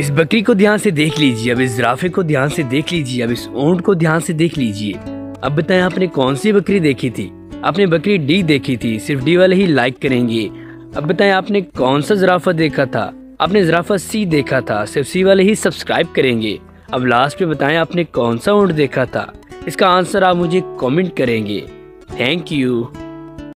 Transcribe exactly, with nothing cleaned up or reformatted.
इस बकरी को ध्यान से देख लीजिए, अब इस जिराफे को ध्यान से देख लीजिए, अब इस ऊंट को ध्यान से देख लीजिए। अब बताएं आपने कौन सी बकरी देखी थी? आपने बकरी डी देखी थी, सिर्फ डी वाले ही लाइक करेंगे। अब बताएं आपने कौन सा जिराफा देखा था? आपने जिराफा सी देखा था, सिर्फ सी वाले ही सब्सक्राइब करेंगे। अब लास्ट में बताएं आपने कौन सा ऊंट देखा था? इसका आंसर आप मुझे कमेंट करेंगे। Thank you.